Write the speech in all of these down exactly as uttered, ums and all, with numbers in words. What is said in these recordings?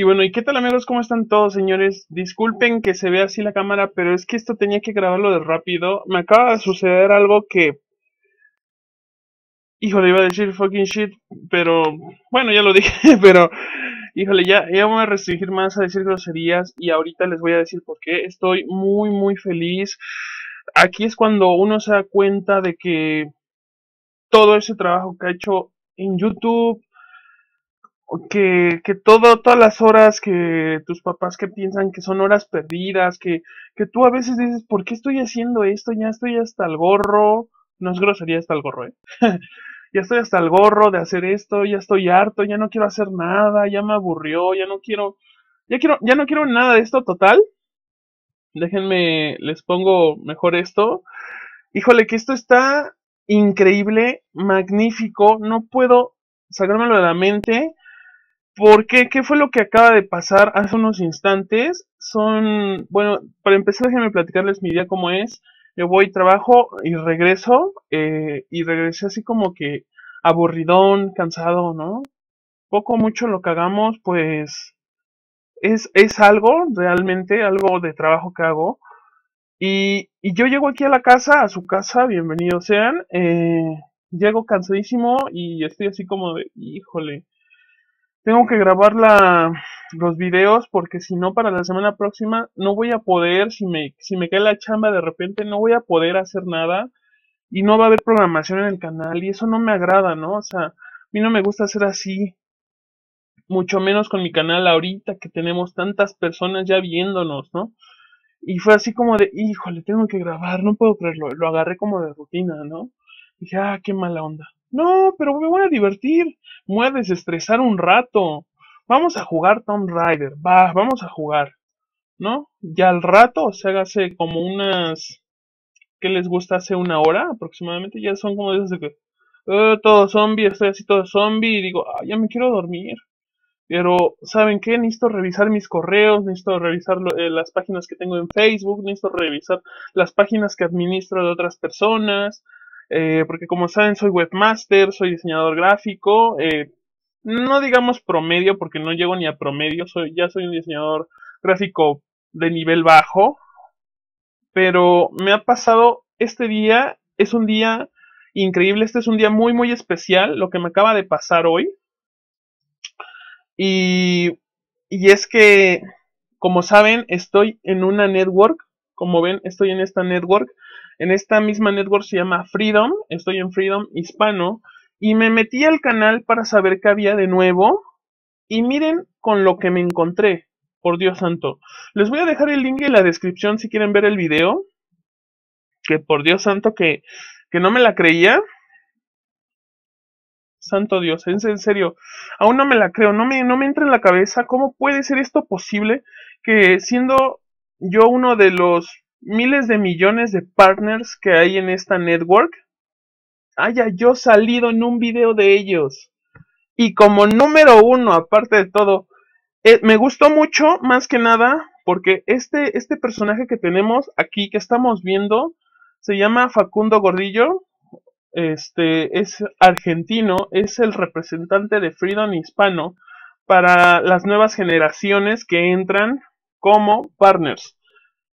Y bueno, ¿y qué tal amigos? ¿Cómo están todos, señores? Disculpen que se vea así la cámara, pero es que esto tenía que grabarlo de rápido. Me acaba de suceder algo que... Híjole, iba a decir fucking shit, pero... Bueno, ya lo dije, pero... Híjole, ya, ya voy a restringir más a decir groserías y ahorita les voy a decir por qué. Estoy muy, muy feliz. Aquí es cuando uno se da cuenta de que... todo ese trabajo que ha hecho en YouTube... Que, que todo, todas las horas que tus papás que piensan que son horas perdidas, que, que tú a veces dices, ¿por qué estoy haciendo esto? Ya estoy hasta el gorro, no es grosería hasta el gorro, ¿eh? Ya estoy hasta el gorro de hacer esto, ya estoy harto, ya no quiero hacer nada, ya me aburrió, ya no quiero, ya quiero, ya no quiero nada de esto total. Déjenme, les pongo mejor esto. Híjole, que esto está increíble, magnífico, no puedo sacármelo de la mente. ¿Por qué? ¿Qué fue lo que acaba de pasar hace unos instantes? Son, bueno, para empezar déjenme platicarles mi día cómo es. Yo voy, trabajo y regreso, eh, y regresé así como que aburridón, cansado, ¿no? Poco o mucho lo que hagamos, pues, es, es algo, realmente, algo de trabajo que hago. Y, y yo llego aquí a la casa, a su casa, bienvenidos sean, eh, llego cansadísimo y estoy así como de, híjole... Tengo que grabar la, los videos porque si no para la semana próxima no voy a poder, si me, si me cae la chamba de repente no voy a poder hacer nada y no va a haber programación en el canal y eso no me agrada, ¿no? O sea, a mí no me gusta hacer así, mucho menos con mi canal ahorita que tenemos tantas personas ya viéndonos, ¿no? Y fue así como de, híjole, tengo que grabar, no puedo creerlo, lo agarré como de rutina, ¿no? Y dije, ah, qué mala onda. No, pero me voy a divertir, me voy a desestresar un rato, vamos a jugar Tomb Raider, va, vamos a jugar, ¿no? Ya al rato, o sea, hace como unas, ¿qué les gusta? Hace una hora aproximadamente, ya son como de esas de que, oh, todo zombie, estoy así todo zombie, y digo, ah, ya me quiero dormir, pero, ¿saben qué? Necesito revisar mis correos, necesito revisar lo, eh, las páginas que tengo en Facebook, necesito revisar las páginas que administro de otras personas. Eh, porque como saben soy webmaster, soy diseñador gráfico, eh, no digamos promedio porque no llego ni a promedio, soy, ya soy un diseñador gráfico de nivel bajo, pero me ha pasado este día, es un día increíble, este es un día muy muy especial, lo que me acaba de pasar hoy, y, y es que como saben estoy en una network, como ven estoy en esta network, en esta misma network se llama Freedom, estoy en Freedom Hispano, y me metí al canal para saber qué había de nuevo, y miren con lo que me encontré, por Dios santo. Les voy a dejar el link en la descripción si quieren ver el video, que por Dios santo que, que no me la creía. Santo Dios, en serio, aún no me la creo, no me, no me entra en la cabeza cómo puede ser esto posible, que siendo yo uno de los... miles de millones de partners que hay en esta network, haya yo salido en un video de ellos, y como número uno, aparte de todo, eh, me gustó mucho, más que nada, porque este, este personaje que tenemos aquí, que estamos viendo, se llama Facundo Gordillo, este, es argentino, es el representante de Freedom Hispano, para las nuevas generaciones que entran como partners.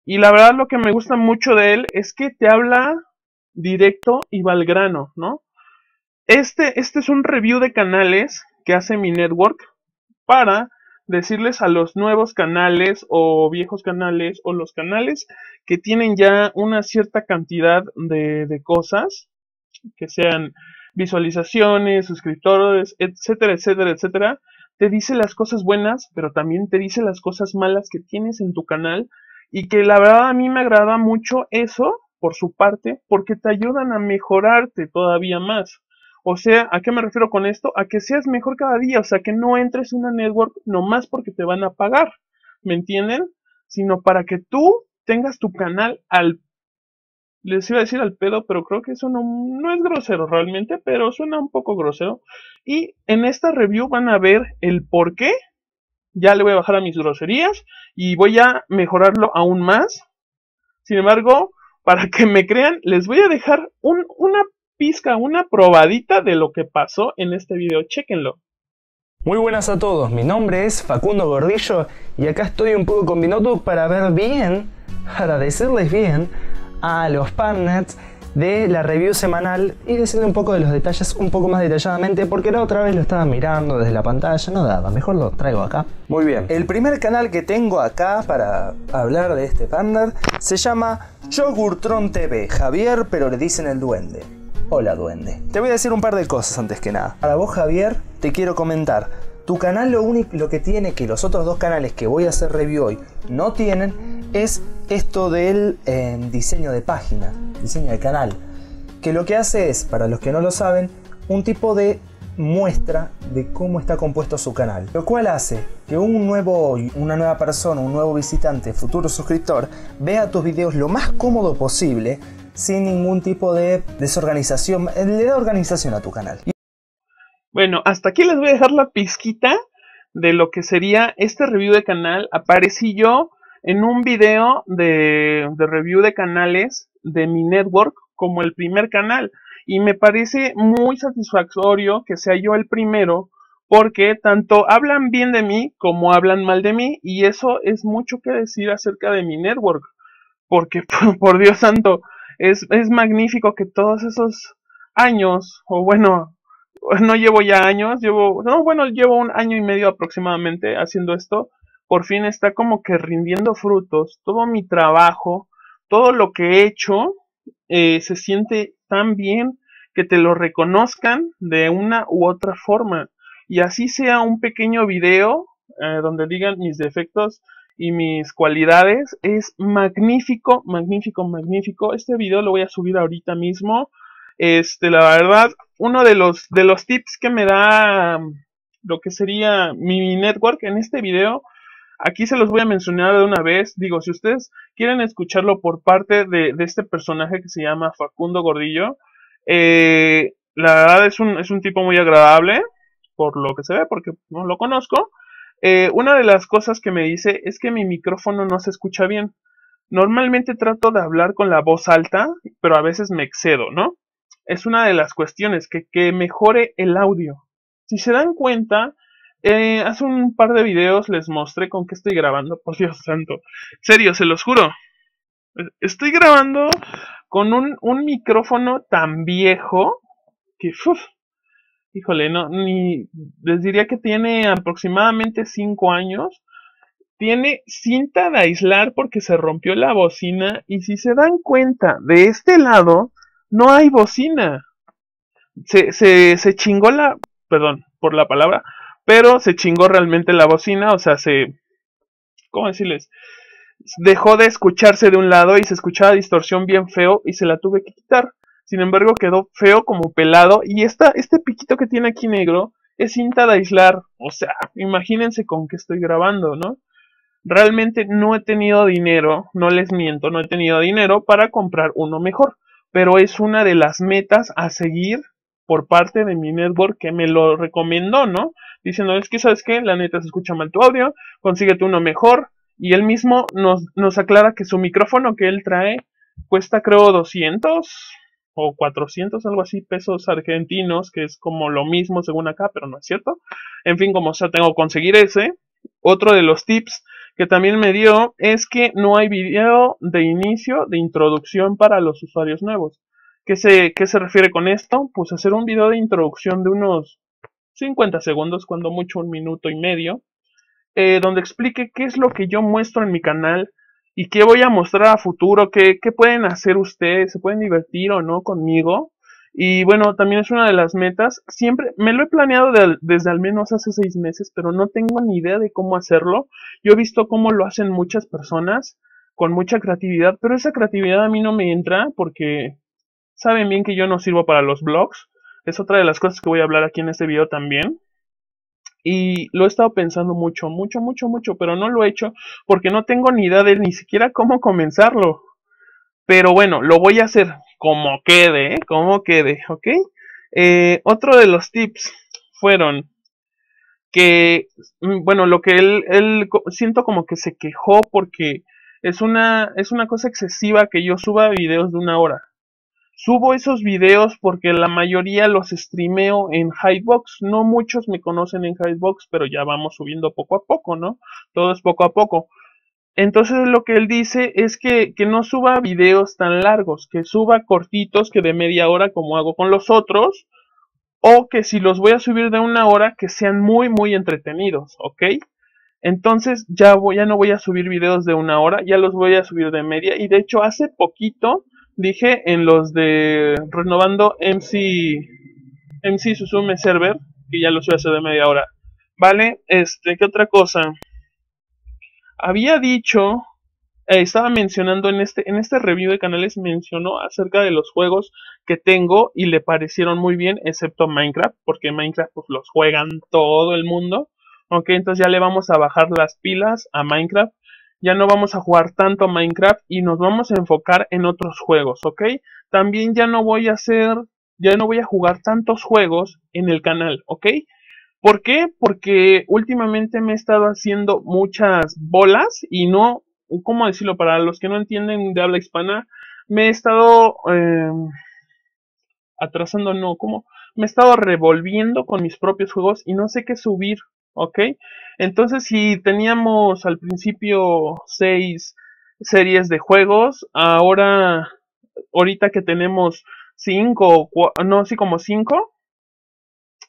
Y la verdad lo que me gusta mucho de él es que te habla directo y va al grano, ¿no? Este, este es un review de canales que hace mi network para decirles a los nuevos canales o viejos canales o los canales que tienen ya una cierta cantidad de, de cosas, que sean visualizaciones, suscriptores, etcétera, etcétera, etcétera. Te dice las cosas buenas, pero también te dice las cosas malas que tienes en tu canal. Y que la verdad a mí me agrada mucho eso, por su parte, porque te ayudan a mejorarte todavía más. O sea, ¿a qué me refiero con esto? A que seas mejor cada día, o sea, que no entres en una network nomás porque te van a pagar, ¿me entienden? Sino para que tú tengas tu canal al... Les iba a decir al pedo, pero creo que eso no, no es grosero realmente, pero suena un poco grosero. Y en esta review van a ver el por qué. Ya le voy a bajar a mis groserías y voy a mejorarlo aún más. Sin embargo, para que me crean, les voy a dejar un, una pizca, una probadita de lo que pasó en este video. Chéquenlo. Muy buenas a todos, mi nombre es Facundo Gordillo y acá estoy un poco con mi notebook para ver bien, para decirles bien a los partners de la review semanal y decirles un poco de los detalles un poco más detalladamente, porque la otra vez lo estaba mirando desde la pantalla, no daba, mejor lo traigo acá. Muy bien, el primer canal que tengo acá para hablar de este partner se llama Yogurtron T V, Javier, pero le dicen el duende. Hola duende, te voy a decir un par de cosas antes que nada. Para vos Javier, te quiero comentar, tu canal lo único lo que tiene que los otros dos canales que voy a hacer review hoy no tienen es esto del eh, diseño de página, diseño de canal, que lo que hace es, para los que no lo saben, un tipo de muestra de cómo está compuesto su canal, lo cual hace que un nuevo, una nueva persona, un nuevo visitante, futuro suscriptor, vea tus videos lo más cómodo posible, sin ningún tipo de desorganización, le da organización a tu canal. Bueno, hasta aquí les voy a dejar la pizquita de lo que sería este review de canal. Aparecí yo en un video de, de review de canales de mi network como el primer canal, y me parece muy satisfactorio que sea yo el primero, porque tanto hablan bien de mí como hablan mal de mí, y eso es mucho que decir acerca de mi network, porque por Dios santo, Es, es magnífico que todos esos años, o bueno, no llevo ya años, llevo, no, bueno, llevo un año y medio aproximadamente haciendo esto, por fin está como que rindiendo frutos, todo mi trabajo, todo lo que he hecho, eh, se siente tan bien que te lo reconozcan de una u otra forma, y así sea un pequeño video eh, donde digan mis defectos y mis cualidades, es magnífico, magnífico, magnífico. Este video lo voy a subir ahorita mismo. Este, la verdad, uno de los, de los tips que me da lo que sería mi network en este video, aquí se los voy a mencionar de una vez. Digo, si ustedes quieren escucharlo por parte de, de este personaje que se llama Facundo Gordillo, eh, la verdad es un, es un tipo muy agradable, por lo que se ve, porque no lo conozco. Eh, una de las cosas que me dice es que mi micrófono no se escucha bien. Normalmente trato de hablar con la voz alta, pero a veces me excedo, ¿no? Es una de las cuestiones, que, que mejore el audio. Si se dan cuenta, eh, hace un par de videos les mostré con qué estoy grabando, por Dios santo. Serio, se los juro. Estoy grabando con un, un micrófono tan viejo que... Uf, híjole, no, ni les diría que tiene aproximadamente cinco años. Tiene cinta de aislar porque se rompió la bocina. Y si se dan cuenta, de este lado no hay bocina. Se, se, se chingó la... Perdón por la palabra. Pero se chingó realmente la bocina. O sea, se... ¿Cómo decirles? Dejó de escucharse de un lado y se escuchaba distorsión bien feo y se la tuve que quitar. Sin embargo, quedó feo como pelado. Y esta, este piquito que tiene aquí negro es cinta de aislar. O sea, imagínense con qué estoy grabando, ¿no? Realmente no he tenido dinero, no les miento, no he tenido dinero para comprar uno mejor. Pero es una de las metas a seguir por parte de mi network que me lo recomendó, ¿no? Diciendo, es que, ¿sabes qué? La neta se escucha mal tu audio, consíguete uno mejor. Y él mismo nos, nos aclara que su micrófono que él trae cuesta creo doscientos... o cuatrocientos, algo así, pesos argentinos, que es como lo mismo según acá, pero no es cierto. En fin, como ya tengo que conseguir ese. Otro de los tips que también me dio es que no hay video de inicio, de introducción para los usuarios nuevos. ¿Qué se, qué se refiere con esto? Pues hacer un video de introducción de unos cincuenta segundos, cuando mucho un minuto y medio, eh, donde explique qué es lo que yo muestro en mi canal, y qué voy a mostrar a futuro, qué, qué pueden hacer ustedes, se pueden divertir o no conmigo. Y bueno, también es una de las metas. Siempre me lo he planeado de, desde al menos hace seis meses, pero no tengo ni idea de cómo hacerlo. Yo he visto cómo lo hacen muchas personas con mucha creatividad, pero esa creatividad a mí no me entra porque saben bien que yo no sirvo para los blogs. Es otra de las cosas que voy a hablar aquí en este video también. Y lo he estado pensando mucho, mucho, mucho, mucho, pero no lo he hecho porque no tengo ni idea de ni siquiera cómo comenzarlo. Pero bueno, lo voy a hacer como quede, ¿eh? Como quede, ¿ok? Eh, otro de los tips fueron que, bueno, lo que él, él siento como que se quejó porque es una, es una cosa excesiva que yo suba videos de una hora. Subo esos videos porque la mayoría los streameo en Hydebox. No muchos me conocen en Hydebox, pero ya vamos subiendo poco a poco, ¿no? Todo es poco a poco. Entonces lo que él dice es que, que no suba videos tan largos, que suba cortitos, que de media hora como hago con los otros, o que si los voy a subir de una hora, que sean muy muy entretenidos, ¿ok? Entonces ya, voy, ya no voy a subir videos de una hora, ya los voy a subir de media, y de hecho hace poquito dije en los de Renovando M C, M C Susume Server, que ya los voy a hacer de media hora, ¿vale? Este, ¿qué otra cosa? Había dicho, eh, estaba mencionando en este, en este review de canales, mencionó acerca de los juegos que tengo y le parecieron muy bien, excepto Minecraft, porque Minecraft pues, los juegan todo el mundo. Ok, entonces ya le vamos a bajar las pilas a Minecraft. Ya no vamos a jugar tanto Minecraft y nos vamos a enfocar en otros juegos, ¿ok? También ya no voy a hacer, ya no voy a jugar tantos juegos en el canal, ¿ok? ¿Por qué? Porque últimamente me he estado haciendo muchas bolas y no, ¿cómo decirlo? Para los que no entienden de habla hispana, me he estado eh, atrasando, no, ¿cómo? Me he estado revolviendo con mis propios juegos y no sé qué subir, ¿ok? Entonces si teníamos al principio seis series de juegos, ahora, ahorita que tenemos cinco, no, sí como cinco,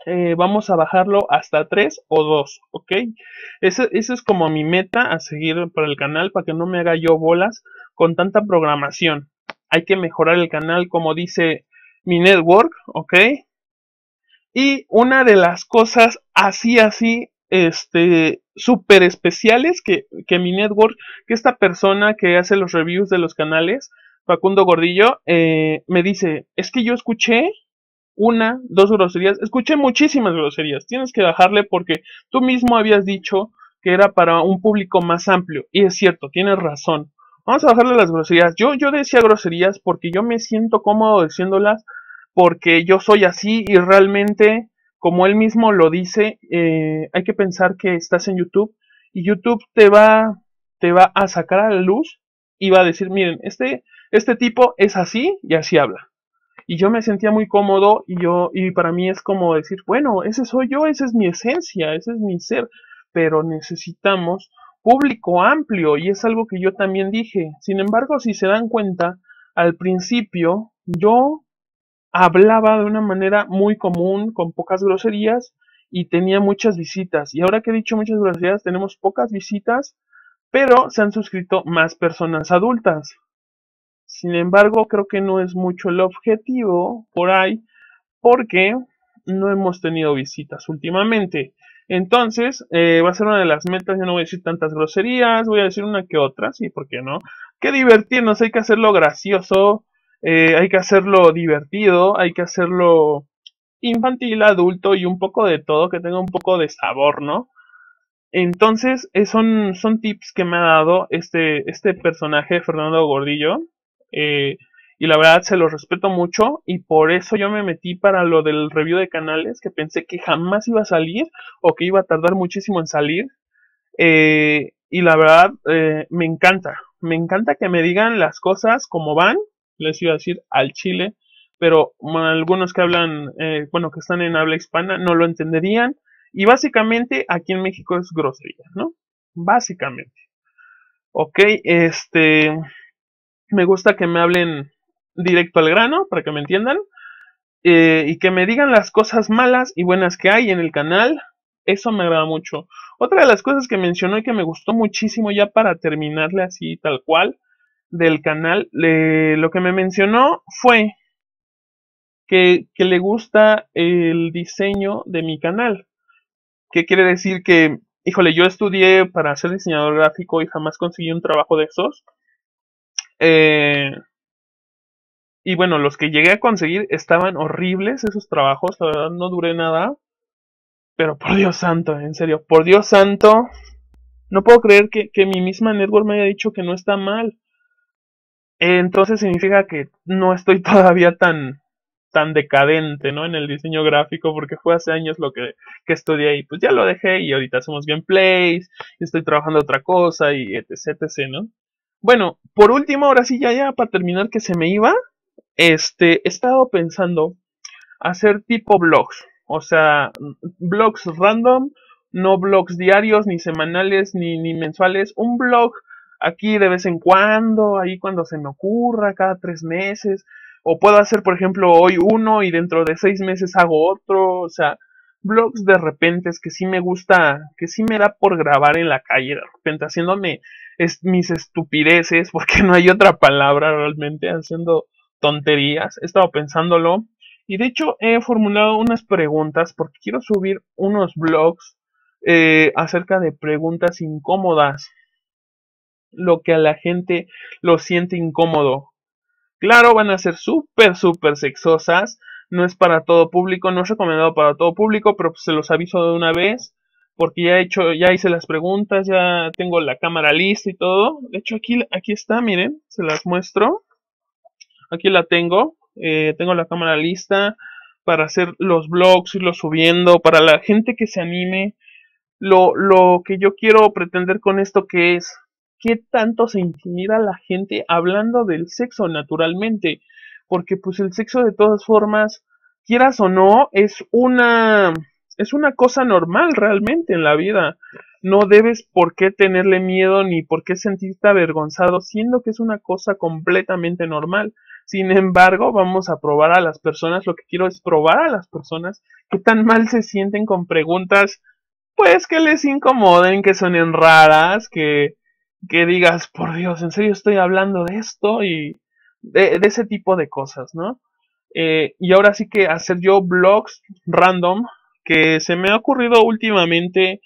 eh, vamos a bajarlo hasta tres o dos, ¿ok? Ese, ese es como mi meta a seguir para el canal, para que no me haga yo bolas con tanta programación. Hay que mejorar el canal, como dice mi network, ¿ok? Y una de las cosas así, así, este, súper especiales que, que mi network, que esta persona que hace los reviews de los canales, Facundo Gordillo, eh, me dice, es que yo escuché una, dos groserías, escuché muchísimas groserías, tienes que bajarle porque tú mismo habías dicho que era para un público más amplio, y es cierto, tienes razón, vamos a bajarle las groserías, yo, yo decía groserías porque yo me siento cómodo diciéndolas, porque yo soy así y realmente, como él mismo lo dice, eh, hay que pensar que estás en YouTube y YouTube te va, te va a sacar a la luz y va a decir, miren, este, este tipo es así y así habla. Y yo me sentía muy cómodo y yo y para mí es como decir, bueno, ese soy yo, esa es mi esencia, ese es mi ser, pero necesitamos público amplio y es algo que yo también dije. Sin embargo, si se dan cuenta, al principio yo hablaba de una manera muy común, con pocas groserías y tenía muchas visitas. Y ahora que he dicho muchas groserías, tenemos pocas visitas, pero se han suscrito más personas adultas. Sin embargo, creo que no es mucho el objetivo por ahí, porque no hemos tenido visitas últimamente. Entonces, eh, va a ser una de las metas, yo no voy a decir tantas groserías, voy a decir una que otra, sí, ¿por qué no? Qué divertirnos, hay que hacerlo gracioso. Eh, hay que hacerlo divertido, hay que hacerlo infantil, adulto y un poco de todo, que tenga un poco de sabor, ¿no? Entonces, eh, son, son tips que me ha dado este, este personaje, Fernando Gordillo, eh, y la verdad se los respeto mucho, y por eso yo me metí para lo del review de canales, que pensé que jamás iba a salir, o que iba a tardar muchísimo en salir, eh, y la verdad eh, me encanta, me encanta que me digan las cosas como van, les iba a decir al chile, pero algunos que hablan, eh, bueno, que están en habla hispana, no lo entenderían, y básicamente aquí en México es grosería, ¿no? Básicamente. Ok, este, me gusta que me hablen directo al grano, para que me entiendan, eh, y que me digan las cosas malas y buenas que hay en el canal, eso me agrada mucho. Otra de las cosas que mencionó y que me gustó muchísimo, ya para terminarle así tal cual, del canal, eh, lo que me mencionó fue que, que le gusta el diseño de mi canal. ¿Qué quiere decir? Que, híjole, yo estudié para ser diseñador gráfico y jamás conseguí un trabajo de esos. Eh, y bueno, los que llegué a conseguir estaban horribles esos trabajos, la verdad no duré nada. Pero por Dios santo, en serio, por Dios santo, no puedo creer que, que mi misma network me haya dicho que no está mal. Entonces significa que no estoy todavía tan, tan decadente, ¿no? En el diseño gráfico, porque fue hace años lo que, que estudié ahí. Pues ya lo dejé y ahorita hacemos gameplays, estoy trabajando otra cosa y etc, etcétera, ¿no? Bueno, por último, ahora sí ya, ya para terminar que se me iba, Este, he estado pensando hacer tipo vlogs, o sea, vlogs random, no vlogs diarios, ni semanales, ni, ni mensuales, un vlog aquí de vez en cuando, ahí cuando se me ocurra, cada tres meses, o puedo hacer, por ejemplo, hoy uno y dentro de seis meses hago otro, o sea, vlogs de repente es que sí me gusta, que sí me da por grabar en la calle, de repente haciéndome es, mis estupideces, porque no hay otra palabra realmente, haciendo tonterías, he estado pensándolo, y de hecho he formulado unas preguntas, porque quiero subir unos vlogs eh, acerca de preguntas incómodas, lo que a la gente lo siente incómodo. Claro, van a ser súper, súper sexosas. No es para todo público, no es recomendado para todo público, pero pues se los aviso de una vez. Porque ya he hecho, ya hice las preguntas, ya tengo la cámara lista y todo. De hecho, aquí, aquí está, miren, se las muestro. Aquí la tengo. Eh, tengo la cámara lista para hacer los vlogs, irlos subiendo, para la gente que se anime. Lo, lo que yo quiero pretender con esto que es... ¿Qué tanto se intimida la gente hablando del sexo naturalmente? Porque pues el sexo de todas formas, quieras o no, es una, es una cosa normal realmente en la vida. No debes por qué tenerle miedo ni por qué sentirte avergonzado, siendo que es una cosa completamente normal. Sin embargo, vamos a probar a las personas, lo que quiero es probar a las personas que tan mal se sienten con preguntas, pues que les incomoden, que sonen raras, que... que digas, por Dios, en serio estoy hablando de esto y de, de ese tipo de cosas, ¿no? Eh, y ahora sí que hacer yo vlogs random que se me ha ocurrido últimamente,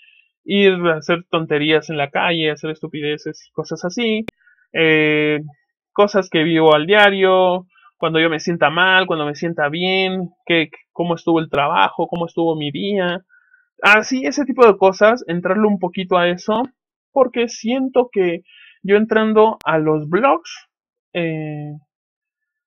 ir a hacer tonterías en la calle, hacer estupideces y cosas así, eh, cosas que vivo al diario, cuando yo me sienta mal, cuando me sienta bien, que, cómo estuvo el trabajo, cómo estuvo mi día, así ese tipo de cosas, entrarle un poquito a eso. Porque siento que yo entrando a los blogs, eh,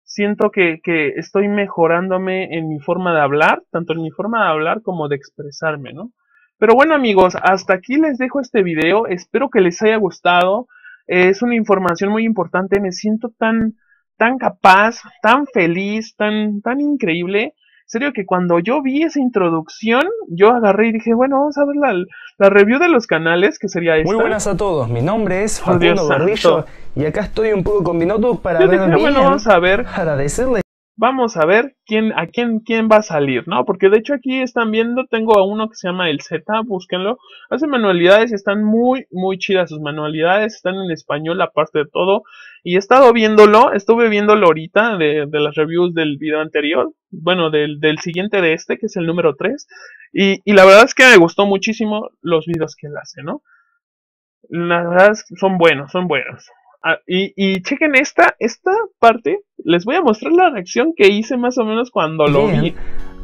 siento que, que estoy mejorándome en mi forma de hablar, tanto en mi forma de hablar como de expresarme, ¿no? Pero bueno amigos, hasta aquí les dejo este video, espero que les haya gustado, eh, es una información muy importante, me siento tan, tan capaz, tan feliz, tan, tan increíble. En serio que cuando yo vi esa introducción, yo agarré y dije, bueno, vamos a ver la, la review de los canales, que sería esta. Muy buenas a todos, mi nombre es Facundo Gordillo y acá estoy un poco con mi notebook para yo ver dije, bueno, vamos a ver, para decirle. Vamos a ver quién, a quién, quién va a salir, ¿no? Porque de hecho aquí están viendo, tengo a uno que se llama El Zeta, búsquenlo. Hace manualidades y están muy, muy chidas sus manualidades, están en español aparte de todo. Y he estado viéndolo, estuve viéndolo ahorita de, de las reviews del video anterior, bueno, del, del siguiente de este, que es el número tres. Y, y la verdad es que me gustó muchísimo los videos que él hace, ¿no? La verdad es que son buenos, son buenos. Ah, y, y chequen esta, esta parte, les voy a mostrar la reacción que hice más o menos cuando lo Bien, vi.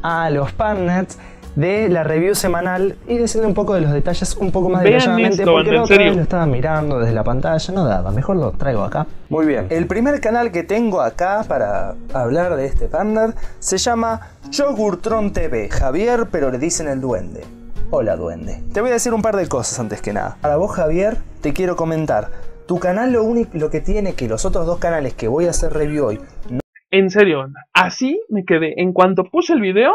A los partners de la review semanal y decirle un poco de los detalles un poco más Vean detalladamente esto, porque la otra vez lo estaba mirando desde la pantalla, no daba, mejor lo traigo acá. Muy bien, el primer canal que tengo acá para hablar de este partner se llama Yogurtron T V, Javier, pero le dicen el duende. Hola duende, te voy a decir un par de cosas antes que nada. Para vos Javier, te quiero comentar. Tu canal lo único lo que tiene que los otros dos canales que voy a hacer review hoy... No... En serio, así me quedé. En cuanto puse el video,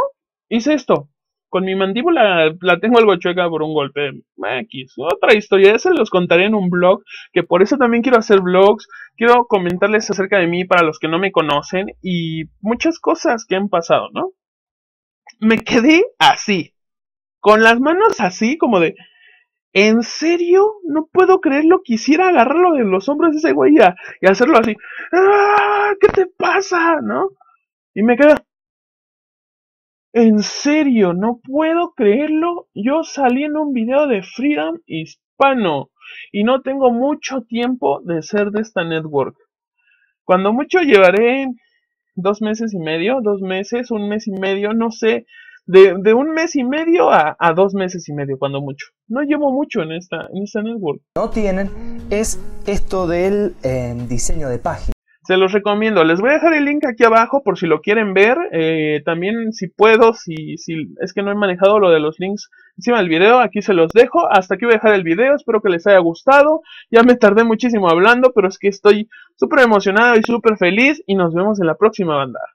hice esto. Con mi mandíbula la tengo algo chueca por un golpe X. Otra historia, ya se los contaré en un blog, que por eso también quiero hacer vlogs. Quiero comentarles acerca de mí para los que no me conocen y muchas cosas que han pasado, ¿no? Me quedé así. Con las manos así, como de... ¿En serio? No puedo creerlo. Quisiera agarrarlo de los hombros de ese güey y hacerlo así. ¡Ah! ¿Qué te pasa? ¿No? Y me quedo. ¿En serio? No puedo creerlo. Yo salí en un video de Freedom Hispano. Y no tengo mucho tiempo de ser de esta network. Cuando mucho llevaré dos meses y medio, dos meses, un mes y medio, no sé. De, de un mes y medio a, a dos meses y medio, cuando mucho. No llevo mucho en esta, en esta network. No tienen, es esto del eh, diseño de página. se los recomiendo. Les voy a dejar el link aquí abajo por si lo quieren ver. Eh, también si puedo, si, si es que no he manejado lo de los links encima del video, aquí se los dejo. Hasta aquí voy a dejar el video, espero que les haya gustado. Ya me tardé muchísimo hablando, pero es que estoy súper emocionado y súper feliz. Y nos vemos en la próxima, banda.